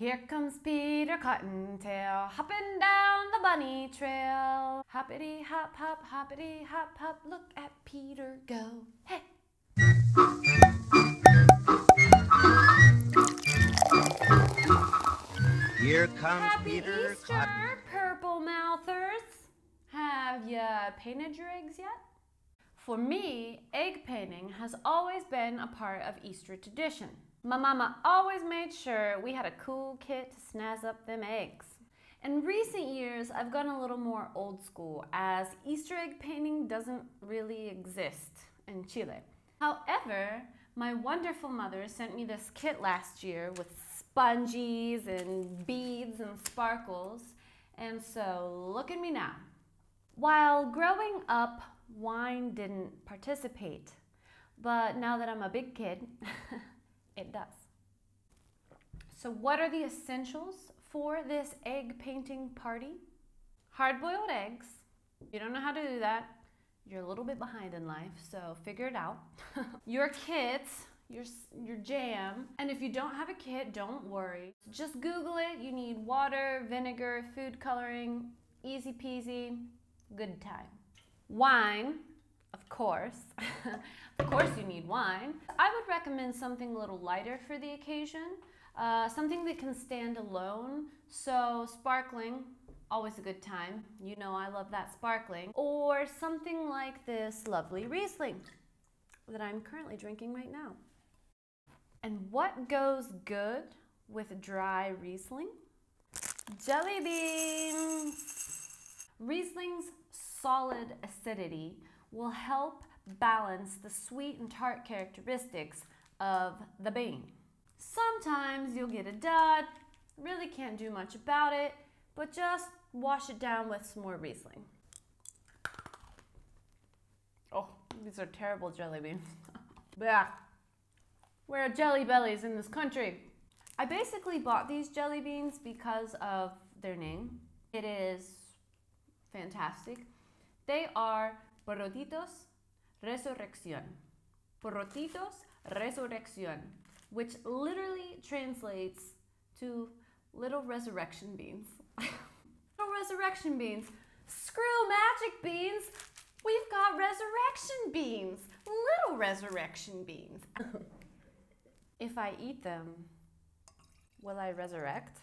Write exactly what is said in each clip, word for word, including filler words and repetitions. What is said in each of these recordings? Here comes Peter Cottontail, hopping down the bunny trail. Hoppity hop hop, hoppity hop hop, look at Peter go. Hey! Here comes Happy Peter Easter, Cotton. Purple mouthers. Have you painted your eggs yet? For me, egg painting has always been a part of Easter tradition. My mama always made sure we had a cool kit to snazz up them eggs. In recent years, I've gone a little more old school as Easter egg painting doesn't really exist in Chile. However, my wonderful mother sent me this kit last year with sponges and beads and sparkles, and so look at me now. While growing up, wine didn't participate, but now that I'm a big kid, it does. So what are the essentials for this egg painting party? Hard-boiled eggs. If you don't know how to do that, you're a little bit behind in life, so figure it out. Your kits, your, your jam, and if you don't have a kit, don't worry. Just Google it. You need water, vinegar, food coloring, easy peasy, good time. Wine, of course. Of course you need wine. I would recommend something a little lighter for the occasion, uh, something that can stand alone. So sparkling, always a good time. You know I love that sparkling. Or something like this lovely Riesling that I'm currently drinking right now. And what goes good with dry Riesling? Jelly beans! Riesling's solid acidity will help balance the sweet and tart characteristics of the bean. Sometimes you'll get a dud, really can't do much about it, but just wash it down with some more Riesling. Oh, these are terrible jelly beans. Blah. Where are jelly bellies in this country? I basically bought these jelly beans because of their name. It is fantastic. They are Porrotitos Resurreccion. Porrotitos Resurreccion, which literally translates to little resurrection beans. Little resurrection beans. Screw magic beans. We've got resurrection beans. Little resurrection beans. If I eat them, will I resurrect?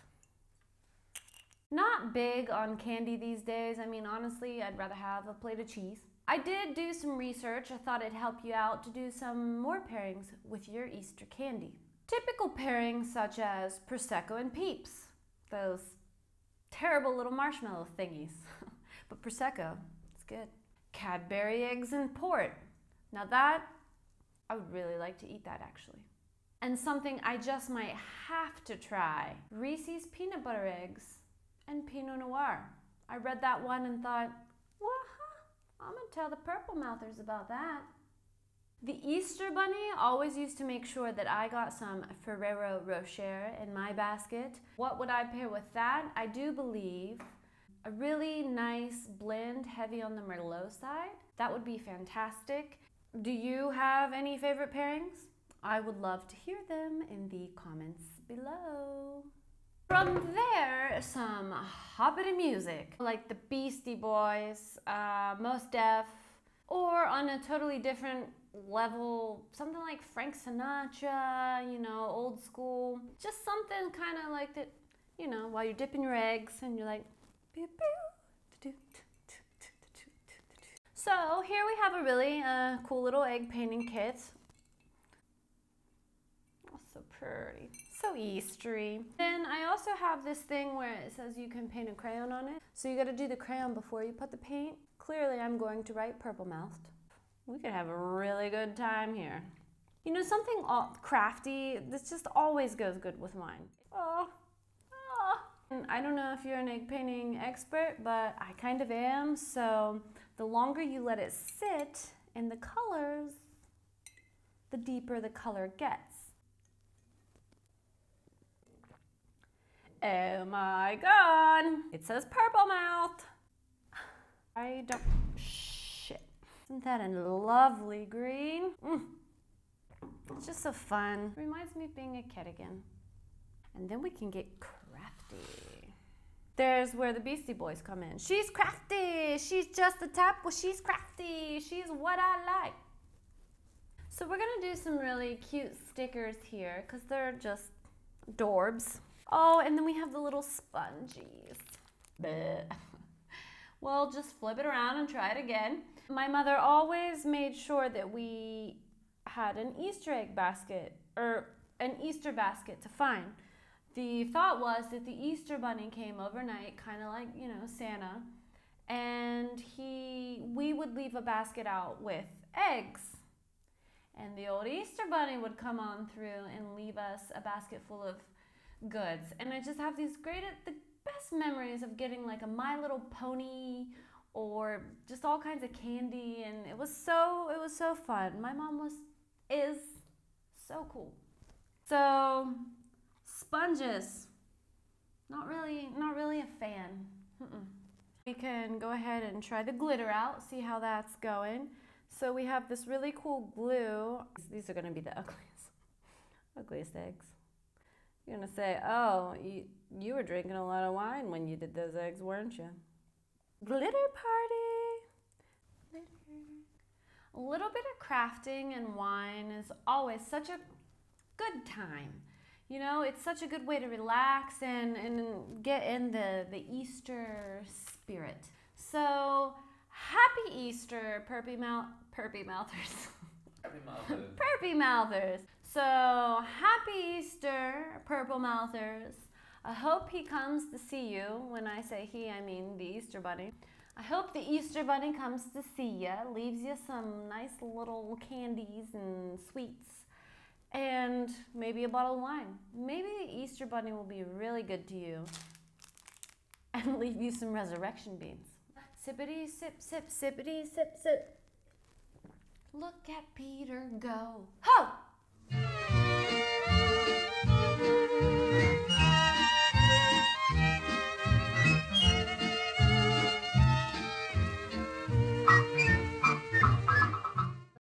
Not big on candy these days. I mean, honestly, I'd rather have a plate of cheese. I did do some research. I thought it'd help you out to do some more pairings with your Easter candy. Typical pairings such as Prosecco and Peeps, those terrible little marshmallow thingies. But Prosecco, it's good. Cadbury eggs and port. Now that, I would really like to eat that actually. And something I just might have to try, Reese's peanut butter eggs and Pinot Noir. I read that one and thought, well, I'm gonna tell the purple mouthers about that. The Easter Bunny always used to make sure that I got some Ferrero Rocher in my basket. What would I pair with that? I do believe a really nice blend, heavy on the Merlot side. That would be fantastic. Do you have any favorite pairings? I would love to hear them in the comments below. From there, some hoppity music, like the Beastie Boys, uh, Mos Def, or on a totally different level, something like Frank Sinatra, you know, old school. Just something kind of like that, you know, while you're dipping your eggs and you're like, pew, pew. So here we have a really uh, cool little egg painting kit. Oh, so pretty, so Eastery. Then I also have this thing where it says you can paint a crayon on it. So you got to do the crayon before you put the paint. Clearly I'm going to write purple mouthed. We could have a really good time here. You know, something all crafty, this just always goes good with wine. Oh, oh. And I don't know if you're an egg painting expert, but I kind of am. So the longer you let it sit in the colors, the deeper the color gets. Oh my God, it says purple mouth. I don't. Isn't that a lovely green? Mm. It's just so fun. Reminds me of being a kid again. And then we can get crafty. There's where the Beastie Boys come in. She's crafty. She's just the type. Well, she's crafty. She's what I like. So we're gonna do some really cute stickers here because they're just adorbs. Oh, and then we have the little spongies. Well, just flip it around and try it again. My mother always made sure that we had an Easter egg basket or an Easter basket to find. The thought was that the Easter bunny came overnight, kind of like, you know, Santa, and he, we would leave a basket out with eggs. And the old Easter bunny would come on through and leave us a basket full of goods. And I just have these great, the best memories of getting like a My Little Pony or just all kinds of candy, and it was so, it was so fun. My mom was, is so cool. So sponges, not really, not really a fan. Mm-mm. We can go ahead and try the glitter out, see how that's going. So we have this really cool glue. These are gonna be the ugliest, ugliest eggs. You're gonna say, oh, you, you were drinking a lot of wine when you did those eggs, weren't you? Glitter party! Glitter. A little bit of crafting and wine is always such a good time. You know, it's such a good way to relax and, and get in the, the Easter spirit. So, happy Easter, Perpy Mouth, Perpy Mouthers. Perpy Mouthers. Perpy Mouthers. So, happy Easter, Purple Mouthers. I hope he comes to see you. When I say he, I mean the Easter Bunny. I hope the Easter Bunny comes to see you, leaves you some nice little candies and sweets, and maybe a bottle of wine. Maybe the Easter Bunny will be really good to you and leave you some resurrection beans. Sippity sip sip, sippity sip sip. Look at Peter go. Ho!